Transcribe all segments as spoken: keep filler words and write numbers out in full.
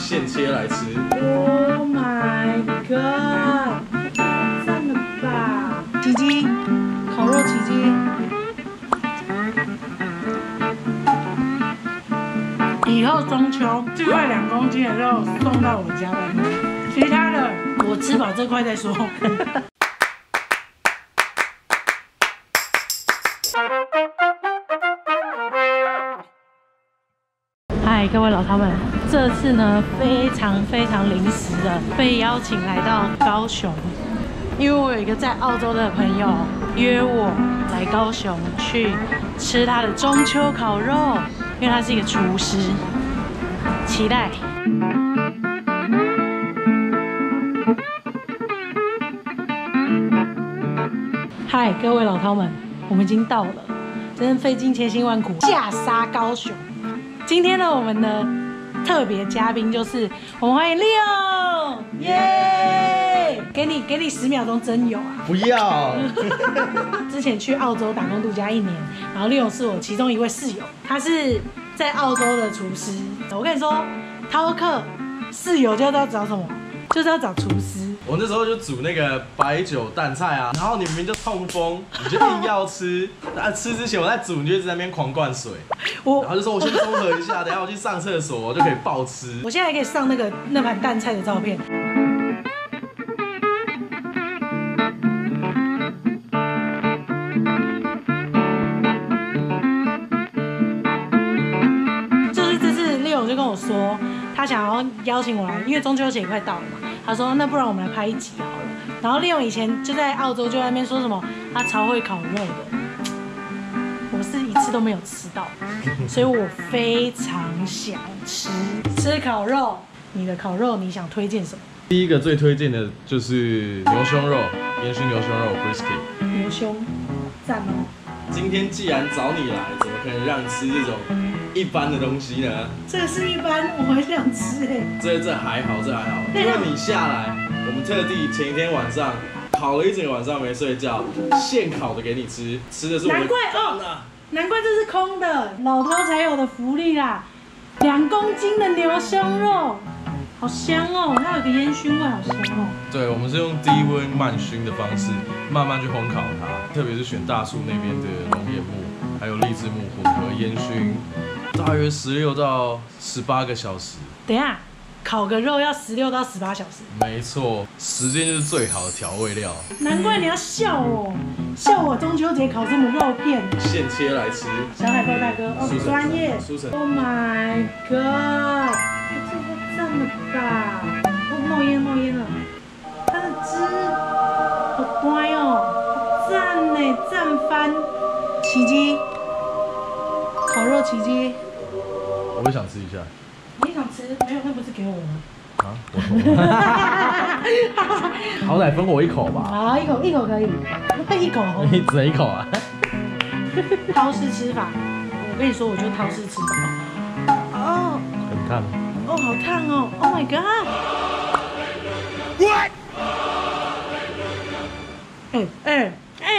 现切来吃。Oh my god！ 赞了吧！鸡精，烤肉鸡精。以后中秋这块两公斤的肉送到我家来，其他的我吃饱这块再说。嗨，各位老饕们，这次呢非常非常临时的被邀请来到高雄，因为我有一个在澳洲的朋友约我来高雄去吃他的中秋烤肉。 因为他是一个厨师，期待。嗨，各位老饕们，我们已经到了，真是费尽千辛万苦下沙高雄。今天呢，我们的特别嘉宾就是我们欢迎 Leo， 耶！给你给你十秒钟真有啊！不要。之前去澳洲打工度假一年，然后 Leo 是我其中一位室友。 他是在澳洲的厨师，我跟你说，饕客室友就是要找什么，就是要找厨师。我那时候就煮那个白酒蛋菜啊，然后你明明就痛风，你就硬要吃。啊，吃之前我在煮，你就一直在那边狂灌水。我然后就说我先综合一下，等下我去上厕所，我就可以暴吃。我现在还可以上那个那盘蛋菜的照片。 说他想要邀请我来，因为中秋节也快到了嘛。他说那不然我们来拍一集好了。然后利用以前就在澳洲就在那边说什么他超会烤肉的，我是一次都没有吃到，所以我非常想吃吃烤肉。你的烤肉你想推荐什么？第一个最推荐的就是牛胸肉，烟熏牛胸肉 brisket。牛胸，赞哦！今天既然找你来，怎么可能让你吃这种？ 一般的东西呢？这是一般，我很想吃哎。这这还好，这还好。因为你下来，我们特地前一天晚上烤了一整个晚上没睡觉，现烤的给你吃，吃的是我的。难怪哦，难怪这是空的，老饕才有的福利啦！两公斤的牛胸肉，好香哦，它有个烟熏味，好香哦。对，我们是用低温慢熏的方式，慢慢去烘烤它，特别是选大树那边的龙眼木，还有荔枝木混合烟熏。 大约十六到十八个小时。等一下，烤个肉要十六到十八小时。没错，时间就是最好的调味料。难怪你要笑我，笑我中秋节烤这么肉片。现切来吃。小海豹大哥，哦，专业。Oh my god！ 这太赞了吧！哦，冒烟冒烟了。它的汁好乖哦，赞呢，赞翻。奇迹，烤肉奇迹。 我也想吃一下。你也想吃？没有，那不是给我吗？啊，我说。好歹分我一口吧。好，一口一口可以。一口。你只能一口啊。饕式吃法，我跟你说，我就饕式吃法。哦。很烫。哦，好烫哦 ！Oh my god！ What？ 哎哎哎，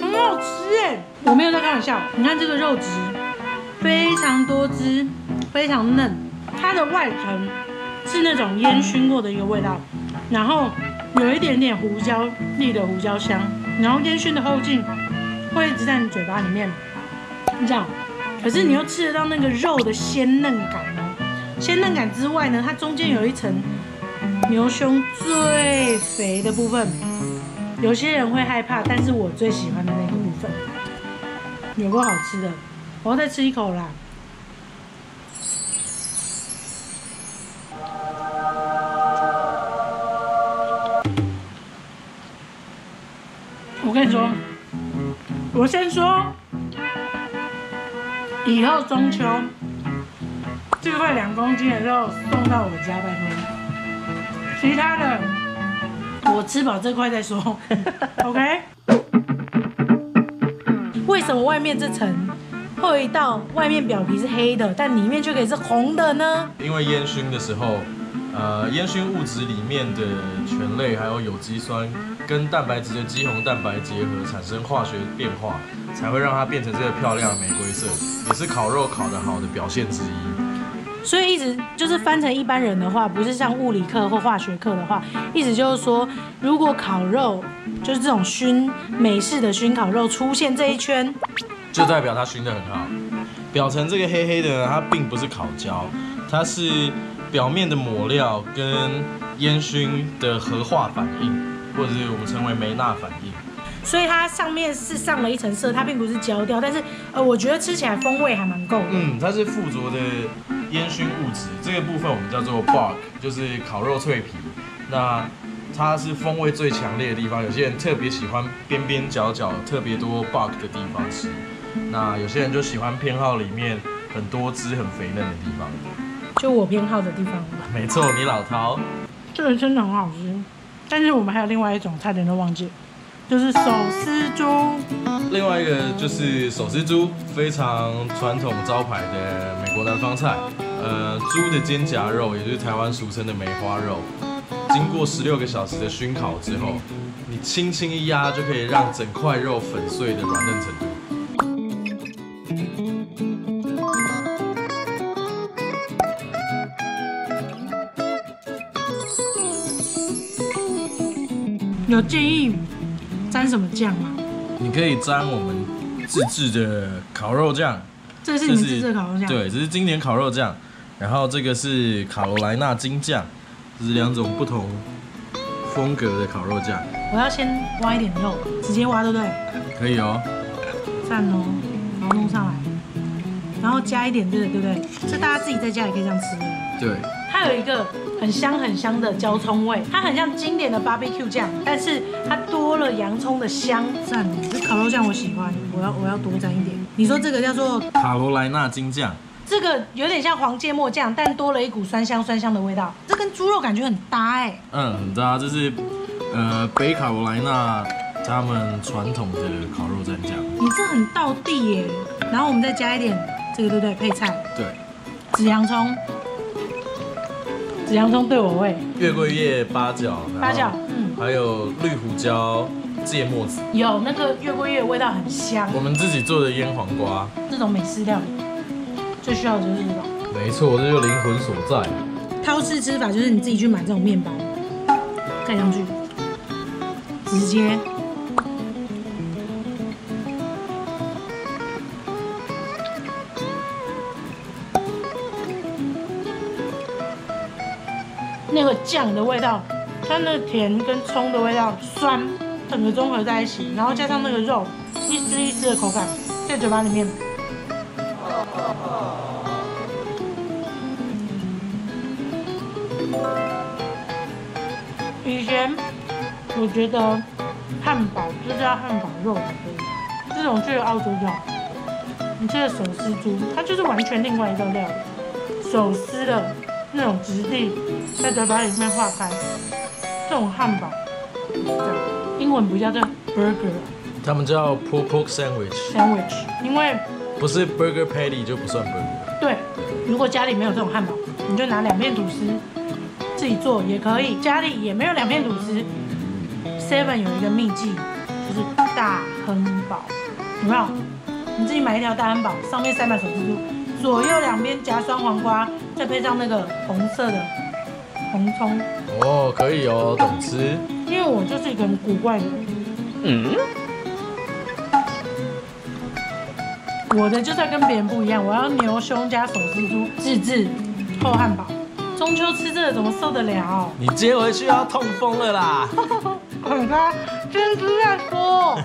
很好吃哎！我没有在开玩笑，你看这个肉质。 非常多汁，非常嫩，它的外层是那种烟熏过的一个味道，然后有一点点胡椒粒的胡椒香，然后烟熏的后劲会一直在你嘴巴里面绕，可是你又吃得到那个肉的鲜嫩感哦。鲜嫩感之外呢，它中间有一层牛胸最肥的部分，有些人会害怕，但是我最喜欢的那个部分，有够好吃的。 我要再吃一口啦！我跟你说，我先说，以后中秋这块两公斤的肉送到我家拜托，其他的我吃饱这块再说。OK？ 为什么外面这层？ 有一道外面表皮是黑的，但里面却可以是红的呢？因为烟熏的时候，呃，烟熏物质里面的醛类还有有机酸跟蛋白质的肌红蛋白结合，产生化学变化，才会让它变成这个漂亮的玫瑰色，也是烤肉烤得好的表现之一。所以一直就是翻成一般人的话，不是像物理课或化学课的话，意思就是说，如果烤肉就是这种熏美式的熏烤肉出现这一圈，就代表它熏得很好。表层这个黑黑的，它并不是烤焦，它是表面的抹料跟烟熏的核化反应，或者是我们称为梅纳反应。 所以它上面是上了一层色，它并不是焦掉，但是呃，我觉得吃起来风味还蛮够的。嗯，它是附着的烟熏物质，这个部分我们叫做 bark， 就是烤肉脆皮。那它是风味最强烈的地方，有些人特别喜欢边边角角特别多 bark 的地方吃，那有些人就喜欢偏好里面很多汁很肥嫩的地方。就我偏好的地方。没错，你老饕。这个真的很好吃，但是我们还有另外一种差点都忘记。 就是手撕猪，另外一个就是手撕猪，非常传统招牌的美国南方菜。呃，猪的肩胛肉，也就是台湾俗称的梅花肉，经过十六个小时的熏烤之后，你轻轻一压就可以让整块肉粉碎的软嫩程度。有建议？ 沾什么酱吗？你可以沾我们自制的烤肉酱，这是你们自制的烤肉酱，对，这是经典烤肉酱。然后这个是卡罗莱纳金酱，这是两种不同风格的烤肉酱。我要先挖一点肉，直接挖对不对？可以哦，赞哦，然后弄上来，然后加一点这个对不对？这大家自己在家也可以这样吃的。对，它有一个。 很香很香的焦葱味，它很像经典的 B B Q 酱，但是它多了洋葱的香。赞，这烤肉酱我喜欢，我要我要多沾一点。你说这个叫做卡罗莱纳金酱，这个有点像黄芥末酱，但多了一股酸香酸香的味道。这跟猪肉感觉很搭哎。嗯，很搭，这是呃北卡罗来纳他们传统的烤肉蘸酱。你这很道地耶。然后我们再加一点这个对不对？配菜。对，紫洋葱。 紫洋葱对我味，月桂叶、八角，八角，嗯，还有绿胡椒、芥末子，有那个月桂叶的味道很香。我们自己做的腌黄瓜，这种美式料理最需要的就是这种。没错，这就是灵魂所在。饕餮吃法就是你自己去买这种面包，盖上去，直接。那个酱的味道，它那个甜跟葱的味道，酸，整个综合在一起，然后加上那个肉，一丝一丝的口感，在嘴巴里面。以前我觉得汉堡就是要汉堡肉才可以，这种去澳洲就好。你这个手撕猪，它就是完全另外一道料理，手撕的。 那种质地在嘴巴里面化开，这种汉堡，英文不叫这 burger， 他们叫 pork sandwich。sandwich， 因为不是 burger patty 就不算 burger。对，如果家里没有这种汉堡，你就拿两片吐司自己做也可以。家里也没有两片吐司 ，Seven 有一个秘技，就是大亨堡，有没有？你自己买一条大亨堡，上面塞满手指头。 左右两边夹酸黄瓜，再配上那个红色的红葱。哦，可以哦，懂吃。因为我就是一个很古怪的人。嗯。我的就是要跟别人不一样，我要牛胸加手撕猪，自制厚汉堡。中秋吃这个怎么受得了？你接回去要痛风了啦！滚开，真是乱说。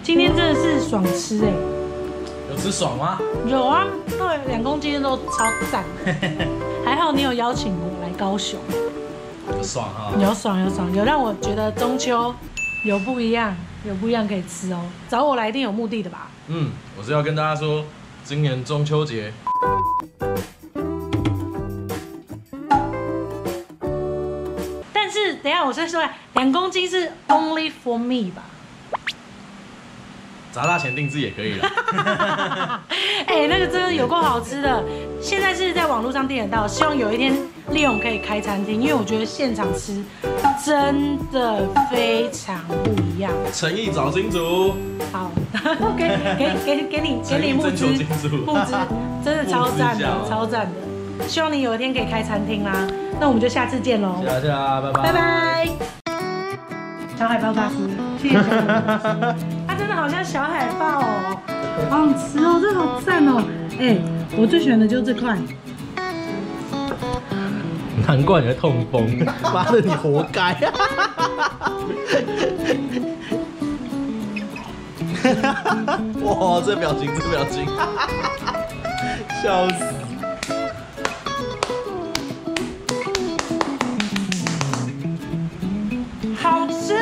今天真的是爽吃哎、欸。 有吃爽吗？有啊，对，两公斤都超赞。还好你有邀请我来高雄，有爽哈、啊，有爽有爽，有让我觉得中秋有不一样，有不一样可以吃哦。找我来一定有目的的吧？嗯，我是要跟大家说，今年中秋节。 但是等一下我先说，两公斤是 only for me 吧？砸大钱定制也可以了。哎，那个真的有够好吃的，现在是在网络上订得到，希望有一天利用可以开餐厅，因为我觉得现场吃真的非常不一样。诚意找金主。好，给给给给你给你募资，募资真的超赞的，超赞的，希望你有一天可以开餐厅啦。那我们就下次见喽，大家拜拜，拜拜。小海豹大师，谢谢小海豹大师。 真的好像小海豹哦，好好吃哦，这好赞哦！哎，我最喜欢的就是这块。难怪你会痛风，妈的你活该！哇，这表情，这表情，笑死！好吃。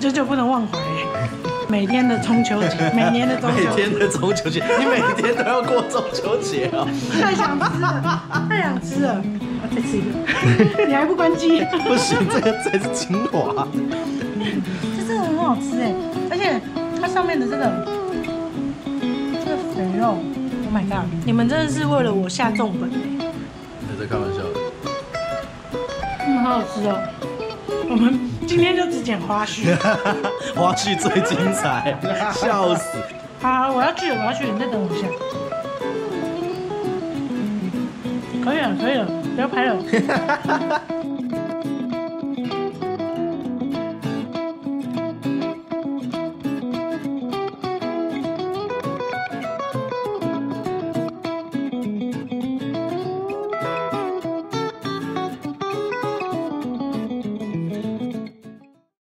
久久不能忘怀，每天的中秋节，每年的中秋，每天的中秋节，你每天都要过中秋节啊！太想吃了，太想吃了，我再吃一个，你还不关机？不行，这个才是精华。这真的很好吃哎，而且它上面的这个这个肥肉 ，Oh my god！ 你们真的是为了我下重本哎！你在开玩笑的？嗯，好好吃哦，我们。 今天就只剪花絮，花絮最精彩，笑死！好，我要去了，我要去了，你再等我一下。可以了，可以了，不要拍了。